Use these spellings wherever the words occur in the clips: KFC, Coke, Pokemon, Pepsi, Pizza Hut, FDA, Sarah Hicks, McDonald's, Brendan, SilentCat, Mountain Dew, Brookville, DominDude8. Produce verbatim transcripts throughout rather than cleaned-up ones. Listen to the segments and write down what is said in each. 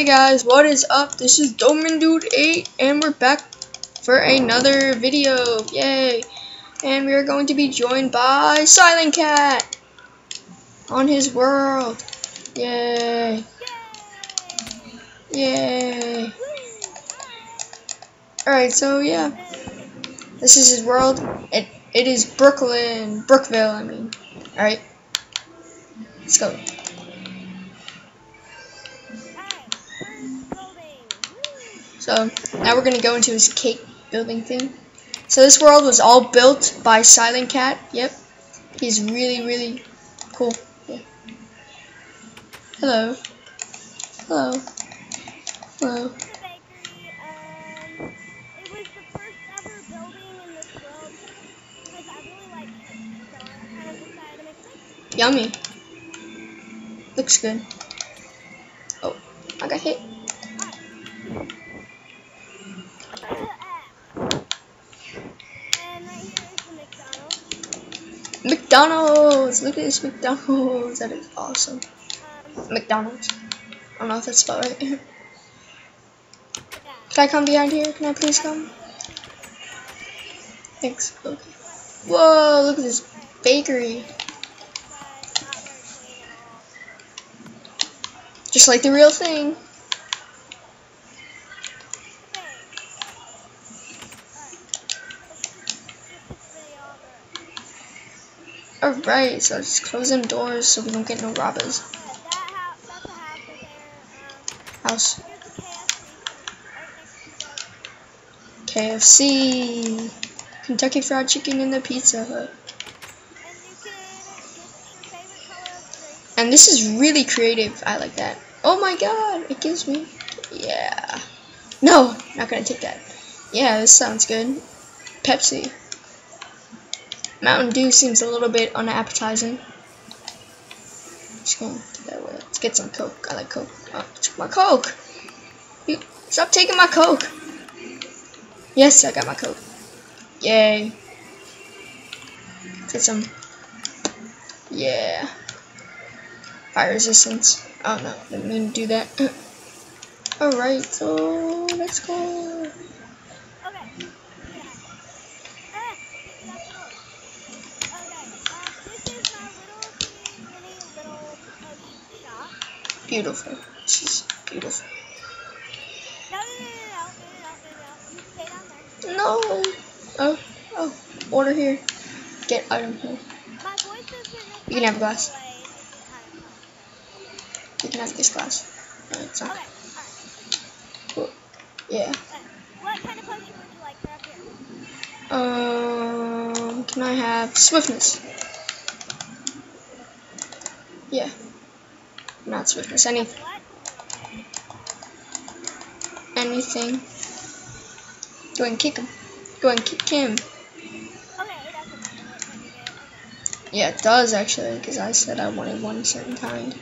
Hey guys, what is up? This is Domin Dude eight and we're back for another video. Yay! And we are going to be joined by SilentCat on his world. Yay! Yay! Alright, so yeah. This is his world. It it is Brooklyn. Brookville, I mean. Alright. Let's go. So now we're gonna go into his cake building thing. So this world was all built by SilentCat. Yep, he's really really cool. Yeah. Hello, hello, hello. The bakery. Um, it was the first ever building in this world because I really like it, so I kind of decided to make it. Yummy. Looks good. Oh, I got hit. McDonald's! Look at this McDonald's! That is awesome. McDonald's. I don't know if that's spelled right. Can I come behind here? Can I please come? Thanks. Okay. Whoa! Look at this bakery. Just like the real thing. Alright, so just close them doors so we don't get no robbers. House. K F C. Kentucky Fried Chicken and the Pizza Hut. And this is really creative. I like that. Oh my god, it gives me. Yeah. No, not gonna take that. Yeah, this sounds good. Pepsi. Mountain Dew seems a little bit unappetizing. Just gonna get that away. Let's get some Coke. I like Coke. Oh, I took my Coke. You stop taking my Coke. Yes, I got my Coke. Yay. Get some. Yeah. Fire resistance. Oh no, didn't mean to do that. Alright, so let's go. Beautiful. She's beautiful. No. Oh. Oh. Order here. Get item here. You can have a glass. You can have this glass. No, it's not. Cool. Yeah. What kind of potion would you like for up here? Um. Can I have swiftness? Yeah. Not swiftness, anything. Anything. Go and kick him. Go and kick him. Yeah, it does actually, because I said I wanted one certain kind.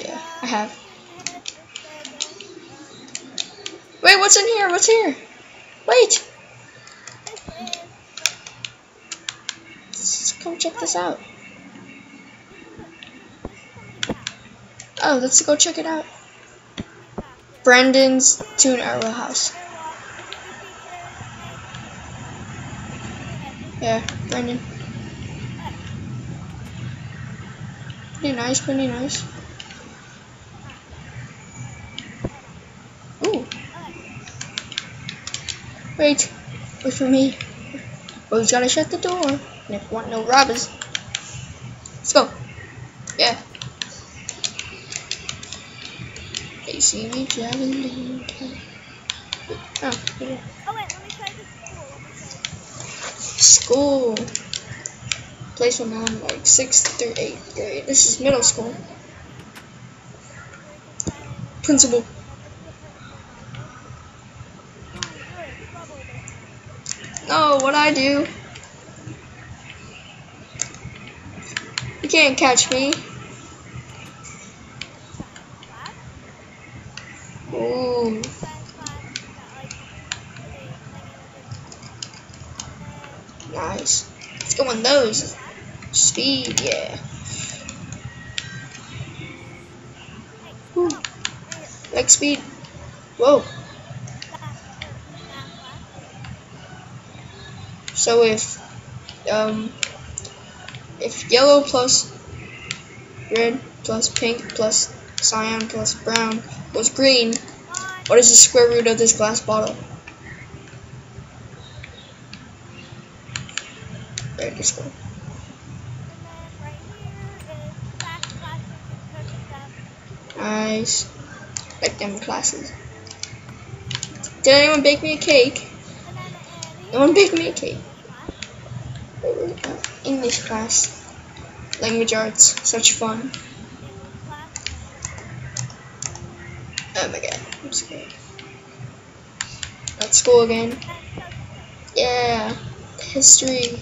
Yeah, I have. Wait, what's in here? What's here? Wait! Let's come check this out. Oh, let's go check it out. Brendan's Tune Arrow House. Yeah, Brendan. Pretty nice, pretty nice. Ooh. Wait, wait for me. Well, you gotta shut the door. And if you want no robbers. Let's go. Yeah. You see me driving. Oh, yeah. Oh wait, let me try this school. School. Place when I'm like sixth through eighth grade. This is middle school. Principal. No, what I do? You can't catch me. Ooh. Nice. Let's go on those. Speed, yeah. Like speed. Whoa. So if um if yellow plus red plus pink plus cyan plus brown was green, what is the square root of this glass bottle? Right, this one. Nice. Like them classes. Did anyone bake me a cake? No one baked me a cake. English class. Language arts. Such fun. Oh my god. I'm scared. At school again. Yeah. History.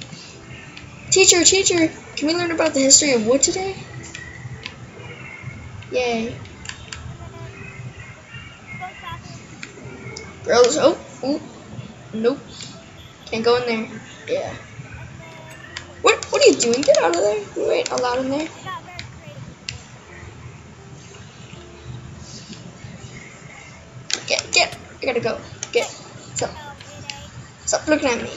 Teacher, teacher, can we learn about the history of wood today? Yay. Girls, oh, oh, nope. Can't go in there. Yeah. What? What are you doing? Get out of there! You ain't allowed in there. Get, get! I gotta go. Get. Stop. Stop looking at me.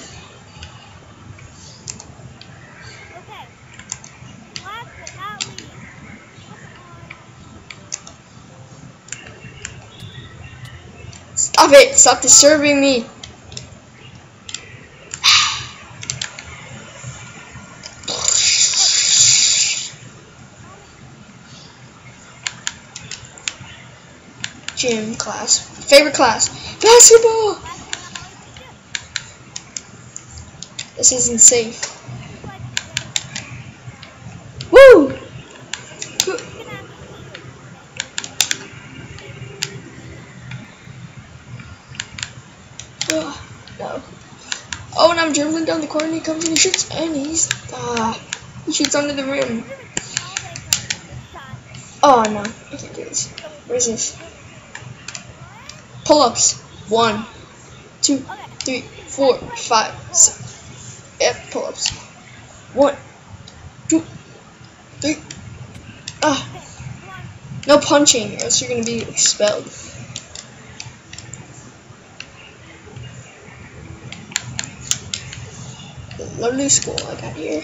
Stop it! Stop disturbing me! Gym class. Favorite class. Basketball! This isn't safe. Woo! Oh, no. Oh, and I'm dribbling down the corner and he comes and he shoots and he's ah uh, he shoots under the rim. Oh no, I can't do this. What is this? Pull-ups. One, two, three, four, five, six. Yep, pull-ups. One, two, three. Ah, no punching, or else you're gonna be expelled. Lovely school I got here.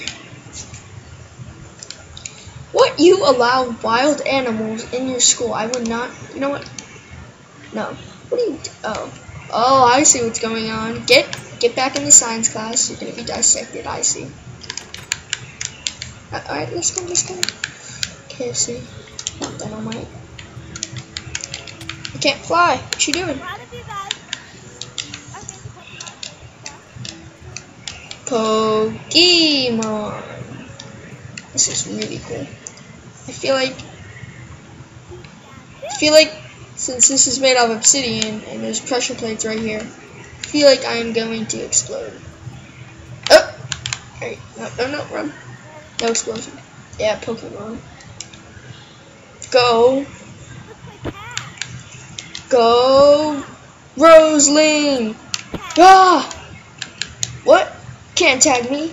What? You allow wild animals in your school? I would not. You know what? No. What do you do? Oh. Oh, I see what's going on. Get get back in the science class. You're gonna be dissected, I see. Uh, Alright, let's go, let's go. K F C. Not that I might. I can't fly. What you doing? Pokemon. This is really cool. I feel like I feel like since this is made out of obsidian and there's pressure plates right here, I feel like I am going to explode. Oh! Alright, no, no, no, run. No explosion. Yeah, Pokemon. Go. Go. Roseling! Ah! What? Can't tag me.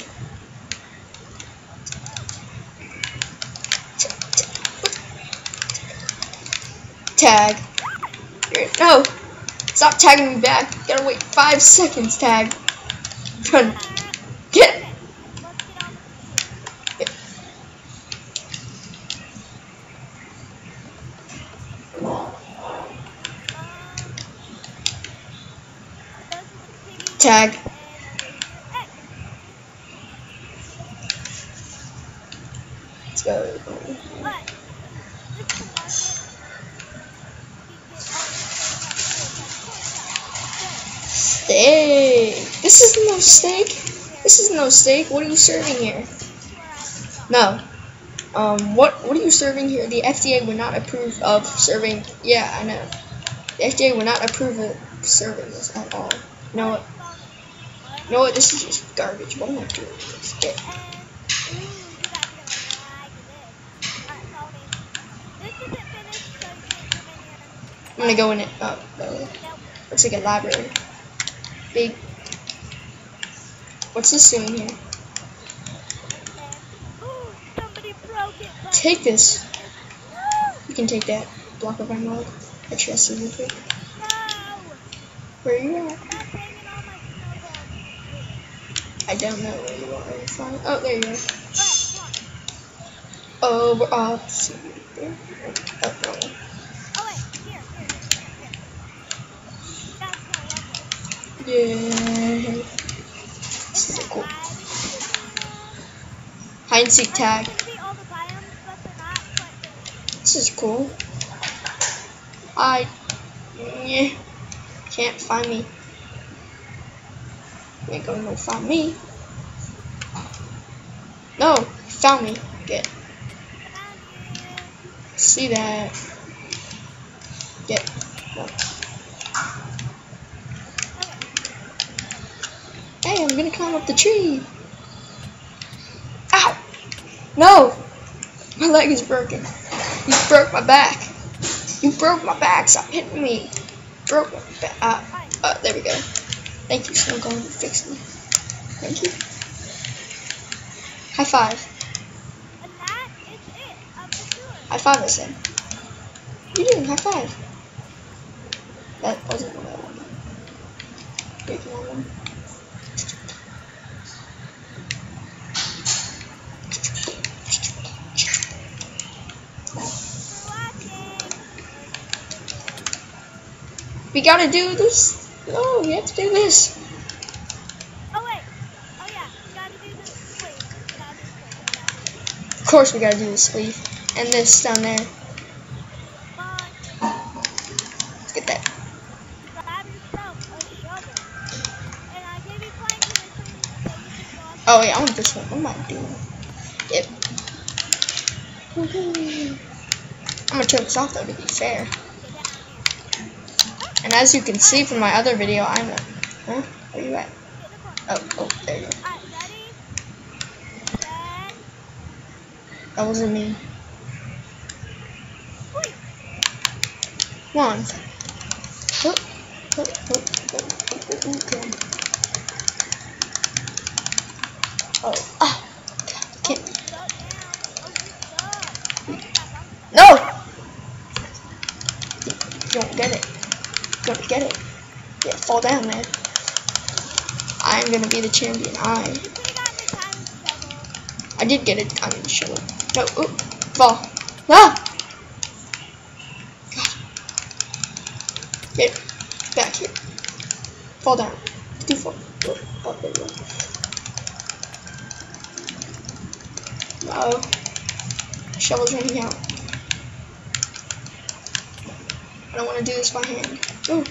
Tag. No. Stop tagging me back. You gotta wait five seconds, tag. Run. Get it. Tag. Let's go. Steak. This is no steak. This is no steak. What are you serving here? No. Um. What What are you serving here? The F D A would not approve of serving. Yeah, I know. The F D A would not approve of serving this at all. You know what? You know what? This is just garbage. What am I doing with this? Get. I'm gonna go in it. Oh, no. Looks like a library. Big. What's this doing here? Take this. You can take that block of emerald. I trust you, Nicky. Where are you at? I don't know where you are. You're fine. Oh, there you are. Oh, we're off. See you. Oh, no. Yeah. This is so cool. Hide and seek tag. This is cool. I yeah, can't find me. You ain't gonna find me. No, you found me. Get. See that? Get. No. Hey, I'm gonna climb up the tree. Ow! No! My leg is broken. You broke my back. You broke my back. Stop hitting me. Broke my back. Uh, uh, there we go. Thank you, Snow Golem, for fixing me. Thank you. High five. High five, I said. What are you doing? High five. That wasn't what I wanted. Breaking on one. We gotta do this. No, we have to do this. Oh wait. Oh yeah, we gotta do this. Wait, we gotta do this. Wait. Of course we gotta do this sleeve. And this down there. Bye. Let's get that. Grab yourself a shovel. And I gave you planks in the tree so you can walk. Oh yeah, I want this one. What am I doing? Yep. Woohoo. I'm gonna turn this off though, to be fair. And as you can see from my other video, I'm a, huh? Where you at? Oh, oh, there you go. That wasn't me. Come on. Oh, ah. I can't. No! You don't get it. Gonna get it. Yeah, fall down, man. I'm gonna be the champion. I. I did get it. I'm gonna show it. No, oop, fall. Ah! God. Get back here. Fall down. Do fall. Oh, oh, there you go. Uh oh. Shovel's running out. I don't want to do this by hand. Ooh.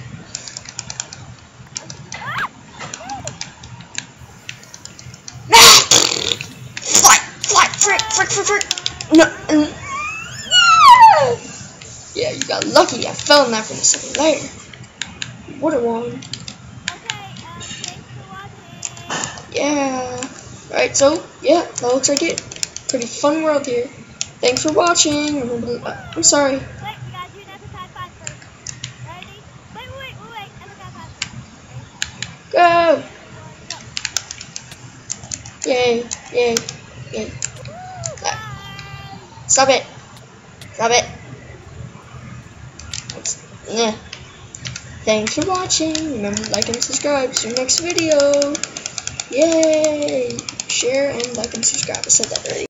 No! Fly! Fly! Frick! Frick! Frick! Frick! No! No! Yeah, you got lucky. I fell in that from the second layer. What a one. Yeah. Alright, so, yeah, that looks like it. Pretty fun world here. Thanks for watching. I'm sorry. Go! Yay, yay, yay. No. Stop it. Stop it. Yeah. Thanks for watching. Remember to like and subscribe to the next video. Yay! Share and like and subscribe. I said that already.